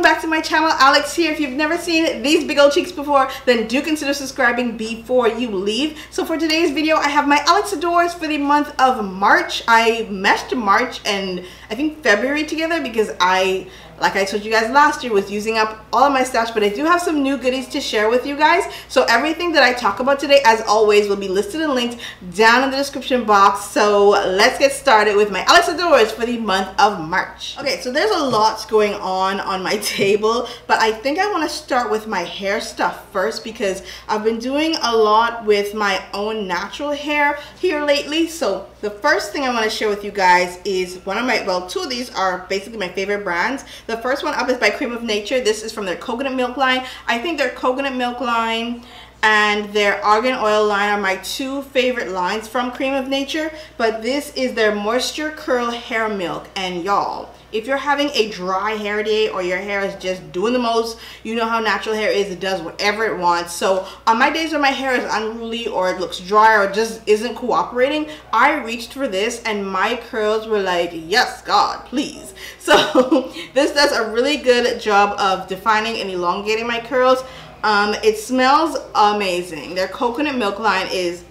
welcome back to my channel. Alex here. If you've never seen these big old cheeks before, then do consider subscribing before you leave. So for today's video, I have my Alex Adores for the month of March. I meshed March and I think February together because like I told you guys last year, was using up all of my stash, but I do have some new goodies to share with you guys. So everything that I talk about today, as always, will be listed and linked down in the description box. So let's get started with my Alex Adores for the month of March. Okay, so there's a lot going on my table, but I think I want to start with my hair stuff first because I've been doing a lot with my own natural hair here lately. So the first thing I want to share with you guys is one of my, well, two of these are basically my favorite brands. The first one up is by Cream of Nature. This is from their coconut milk line. I think their coconut milk line and their argan oil line are my two favorite lines from Cream of Nature. But this is their moisture curl hair milk, and y'all, if you're having a dry hair day or your hair is just doing the most, you know how natural hair is. It does whatever it wants. So on my days when my hair is unruly or it looks dry or just isn't cooperating, I reached for this and my curls were like, yes, God, please. So this does a really good job of defining and elongating my curls. It smells amazing. Their coconut milk line is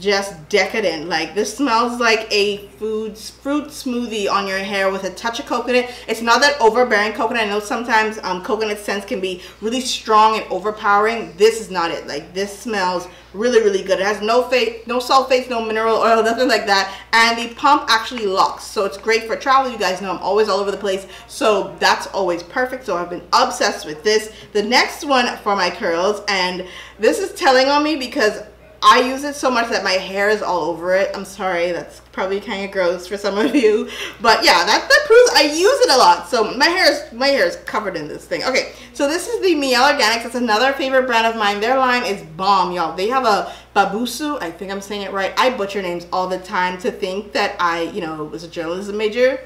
just decadent. Like, this smells like a fruit smoothie on your hair with a touch of coconut. It's not that overbearing coconut. I know sometimes coconut scents can be really strong and overpowering. This is not it. Like, this smells really, really good. It has no sulfates, no mineral oil, nothing like that. And the pump actually locks, so it's great for travel. You guys know I'm always all over the place, so that's always perfect. So I've been obsessed with this. The next one for my curls, and this is telling on me because I use it so much that my hair is all over it. I'm sorry, that's probably kind of gross for some of you, but yeah, that proves I use it a lot. So my hair is covered in this thing. Okay, so this is the Mielle Organics. It's another favorite brand of mine. Their line is bomb, y'all. They have a Babusu, I think I'm saying it right. I butcher names all the time. To think that I, you know, was a journalism major,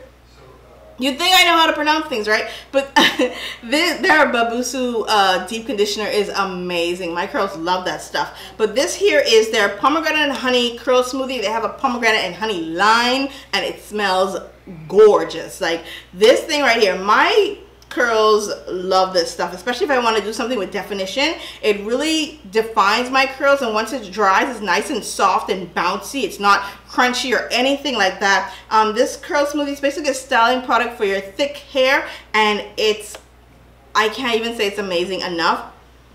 you'd think I know how to pronounce things, right? But their Babusu deep conditioner is amazing. My curls love that stuff. But this here is their pomegranate and honey curl smoothie. They have a pomegranate and honey line, and it smells gorgeous. Like, this thing right here, my curls love this stuff, especially if I want to do something with definition. It really defines my curls, and once it dries, it's nice and soft and bouncy. It's not crunchy or anything like that. This curl smoothie is basically a styling product for your thick hair, and I can't even say it's amazing enough.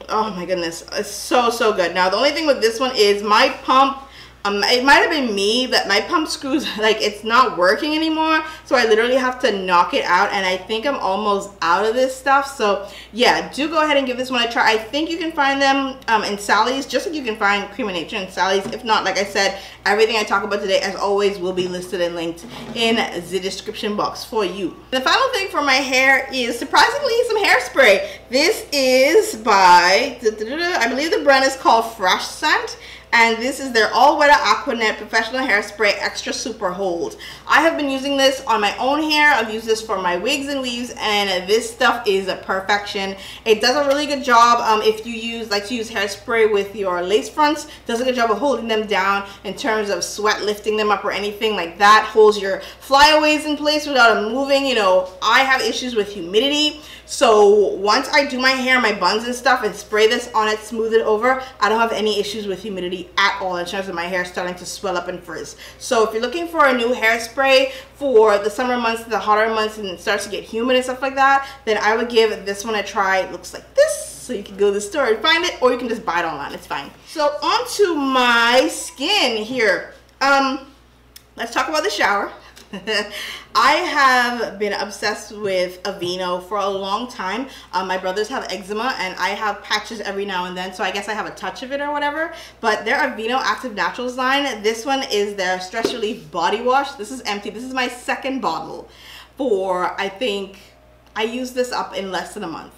Oh my goodness, it's so good. Now the only thing with this one is my pump. It might have been me, but my pump screws, like, it's not working anymore, so I literally have to knock it out, and I think I'm almost out of this stuff. So yeah, do go ahead and give this one a try. I think you can find them in Sally's, just like you can find Cream of Nature in Sally's. If not, like I said, everything I talk about today, as always, will be listed and linked in the description box for you. The final thing for my hair is, surprisingly, some hairspray. This is by, I believe the brand is called Fresh Scent, and this is their All Weather Aquanet Professional Hairspray Extra Super Hold. I have been using this on my own hair. I've used this for my wigs and weaves, and this stuff is a perfection. It does a really good job if you like to use hairspray with your lace fronts. Does a good job of holding them down in terms of sweat lifting them up or anything like that. Holds your flyaways in place without them moving. You know, I have issues with humidity, so once I do my hair, my buns and stuff, and spray this on it, smooth it over, I don't have any issues with humidity at all in terms of my hair starting to swell up and frizz. So if you're looking for a new hairspray for the summer months, the hotter months, and it starts to get humid and stuff like that, then I would give this one a try. It looks like this, so you can go to the store and find it, or you can just buy it online, it's fine. So onto my skin here. Let's talk about the shower. I have been obsessed with Aveeno for a long time. My brothers have eczema and I have patches every now and then, so I guess I have a touch of it or whatever. But their Aveeno Active Naturals line, this one is their Stress Relief Body Wash. This is empty. This is my second bottle. I think I used this up in less than a month.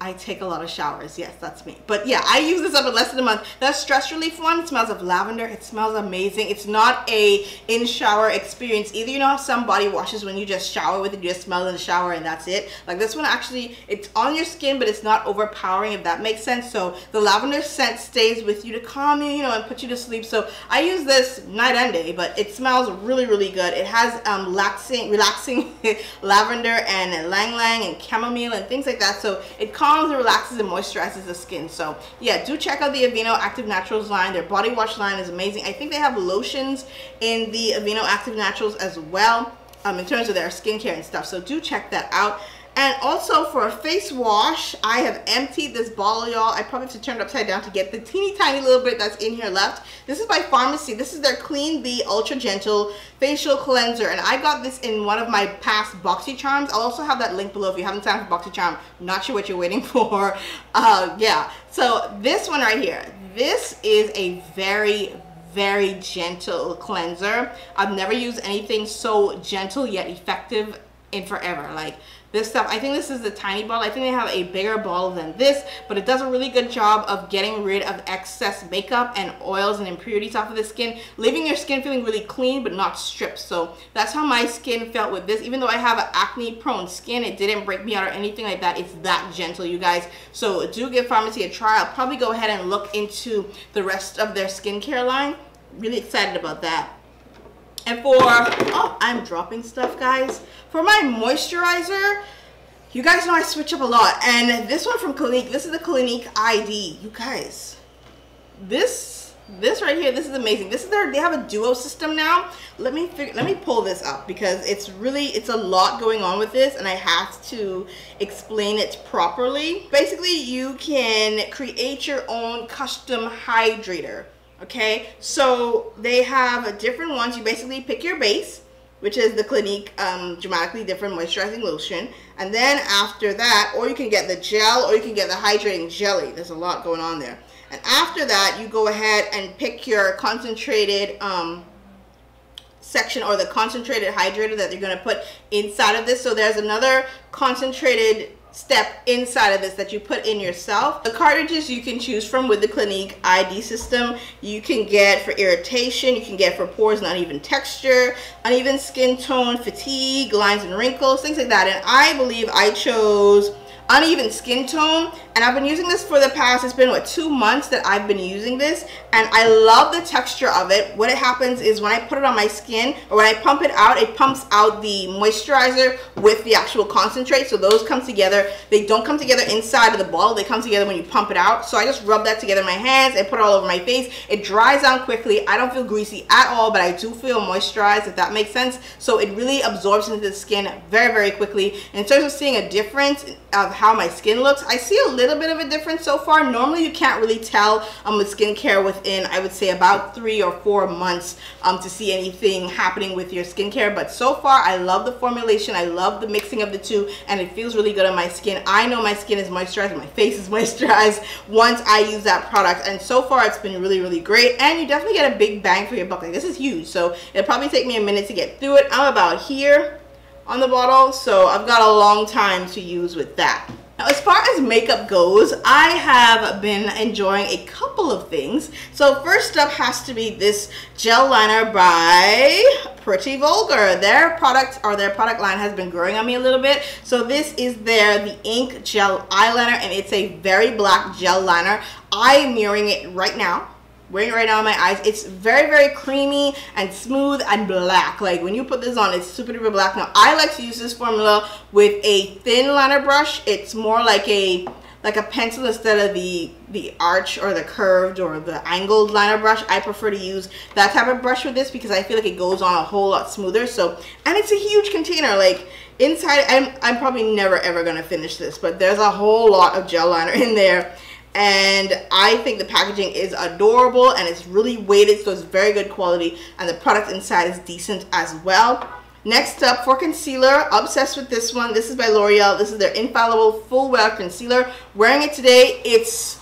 I take a lot of showers. Yes, that's me. But yeah, I use this up in less than a month. That stress relief one, it smells of lavender. It smells amazing. It's not a in-shower experience either. You know how some body washes, when you just shower with it, you just smell in the shower and that's it? Like this one, actually, it's on your skin, but it's not overpowering, if that makes sense. So the lavender scent stays with you to calm you, you know, and put you to sleep. So I use this night and day, but it smells really, really good. It has relaxing lavender and ylang ylang and chamomile and things like that. So it calms and relaxes and moisturizes the skin. So yeah, do check out the Aveeno Active Naturals line. Their body wash line is amazing. I think they have lotions in the Aveeno Active Naturals as well, in terms of their skincare and stuff. So do check that out. And also for a face wash, I have emptied this bottle, y'all. I probably have to turn it upside down to get the teeny tiny little bit that's in here left. This is by Pharmacy. This is their Clean B Ultra Gentle Facial Cleanser. And I got this in one of my past Boxy Charms. I'll also have that link below if you haven't signed for Boxy Charm. Not sure what you're waiting for. Yeah. So this one right here, this is a very gentle cleanser. I've never used anything so gentle yet effective in forever. Like this stuff, I think this is the tiny bottle. I think they have a bigger bottle than this, but it does a really good job of getting rid of excess makeup and oils and impurities off of the skin, leaving your skin feeling really clean but not stripped. So that's how my skin felt with this. Even though I have an acne prone skin, it didn't break me out or anything like that. It's that gentle, you guys. So do give Pharmacy a try. I'll probably go ahead and look into the rest of their skincare line. Really excited about that. And for, oh, I'm dropping stuff, guys. For my moisturizer, you guys know I switch up a lot. And this one from Clinique, this is the Clinique ID. You guys, this right here, this is amazing. This is their, they have a duo system now. Let me pull this up because it's really, it's a lot going on with this and I have to explain it properly. Basically, you can create your own custom hydrator. Okay, so they have different ones. You basically pick your base, which is the Clinique Dramatically Different Moisturizing Lotion, and then after that, or you can get the gel, or you can get the hydrating jelly. There's a lot going on there. And after that, you go ahead and pick your concentrated section, or the concentrated hydrator that you're going to put inside of this. So there's another concentrated step inside of this that you put in yourself. The cartridges you can choose from with the Clinique ID system. You can get for irritation, you can get for pores, uneven texture, uneven skin tone, fatigue, lines and wrinkles, things like that. And I believe I chose uneven skin tone, and I've been using this for the past, it's been what, 2 months that I've been using this, and I love the texture of it. What it happens is when I put it on my skin, or when I pump it out, it pumps out the moisturizer with the actual concentrate, so those come together. They don't come together inside of the bottle, they come together when you pump it out. So I just rub that together in my hands and put it all over my face. It dries down quickly. I don't feel greasy at all, but I do feel moisturized, if that makes sense. So it really absorbs into the skin very quickly. In terms of seeing a difference of how my skin looks, I see a little bit of a difference so far. Normally you can't really tell with skincare within, I would say, about 3 or 4 months to see anything happening with your skincare. But so far I love the formulation, I love the mixing of the two, and it feels really good on my skin. I know my skin is moisturized and my face is moisturized once I use that product, and so far it's been really great. And you definitely get a big bang for your buck. Like, this is huge, so it'll probably take me a minute to get through it. I'm about here on the bottle, so I've got a long time to use with that. Now, as far as makeup goes, I have been enjoying a couple of things. So first up has to be this gel liner by Pretty Vulgar. Their product line has been growing on me a little bit. So this is the Ink Gel Eyeliner, and it's a very black gel liner. I'm mirroring it right now. Wearing it right now on my eyes. It's very creamy and smooth and black. Like, when you put this on, it's super duper black. Now, I like to use this formula with a thin liner brush. It's more like a pencil instead of the arch or the curved or the angled liner brush. I prefer to use that type of brush with this because I feel like it goes on a whole lot smoother. So, and it's a huge container. Like, inside, I'm probably never ever gonna finish this, but there's a whole lot of gel liner in there. And I think the packaging is adorable, and it's really weighted, so it's very good quality, and the product inside is decent as well. Next up, for concealer, obsessed with this one. This is by L'Oreal. This is their Infallible Full Wear Concealer. Wearing it today, it's,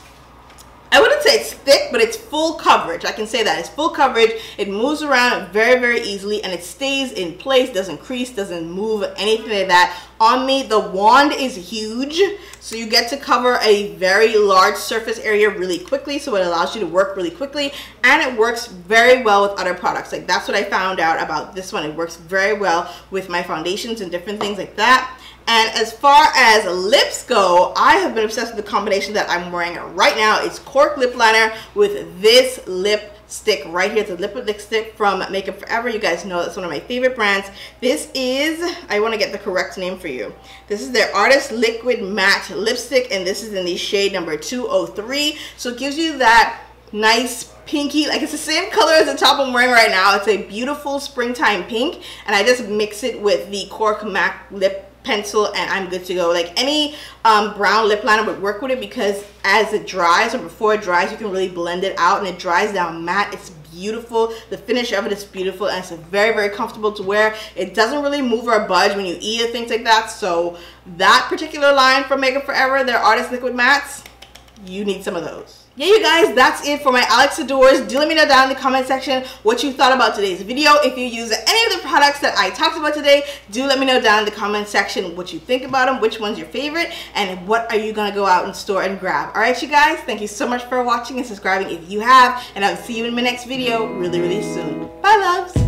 I wouldn't say it's thick, but it's full coverage. I can say that. It's full coverage. It moves around very easily, and it stays in place, doesn't crease, doesn't move, anything like that. on me. The wand is huge, so you get to cover a very large surface area really quickly, so it allows you to work really quickly, and it works very well with other products. Like, that's what I found out about this one. It works very well with my foundations and different things like that. And as far as lips go, I have been obsessed with the combination that I'm wearing right now. It's cork lip liner with this lip stick right here. It's a lip lipstick from Makeup Forever. You guys know that's one of my favorite brands. This is, I want to get the correct name for you. This is their Artist Liquid Matte Lipstick, and this is in the shade number 203. So it gives you that nice pinky, like it's the same color as the top I'm wearing right now. It's a beautiful springtime pink, and I just mix it with the cork matte lip pencil and I'm good to go. Like, any brown lip liner would work with it, because as it dries, or before it dries, you can really blend it out, and it dries down matte. It's beautiful. The finish of it is beautiful, and it's very, very comfortable to wear. It doesn't really move or budge when you eat or things like that. So that particular line from Makeup Forever, their Artist Liquid Mattes, you need some of those. Yeah, you guys, that's it for my Alex Adores. Do let me know down in the comment section what you thought about today's video. If you use any of the products that I talked about today, do let me know down in the comment section what you think about them, which one's your favorite, and what are you going to go out and store and grab. All right, you guys, thank you so much for watching and subscribing if you have, and I'll see you in my next video really, really soon. Bye, loves.